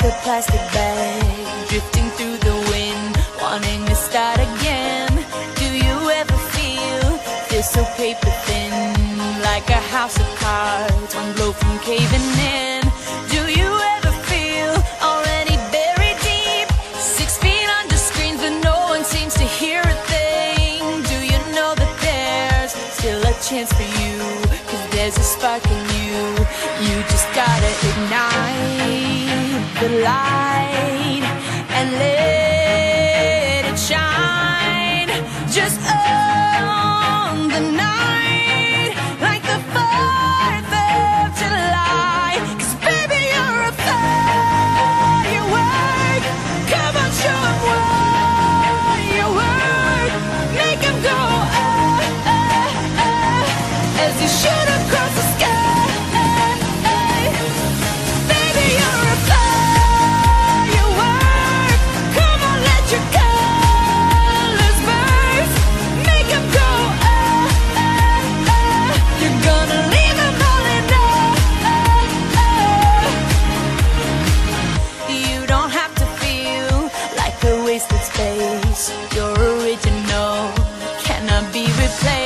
The plastic bag drifting through the wind, wanting to start again. Do you ever feel so paper thin, like a house of cards, one blow from caving in? Do you ever feel already buried deep, 6 feet under screens, but no one seems to hear a thing? Do you know that there's still a chance for you, 'cause there's a spark in you. You just gotta ignite the light and let it shine. Just own the night like the 4th of July. 'Cause baby, you're a firework. Come on, show 'em what you're worth. Make 'em go as you shoot across the sky. You're original, cannot be replaced.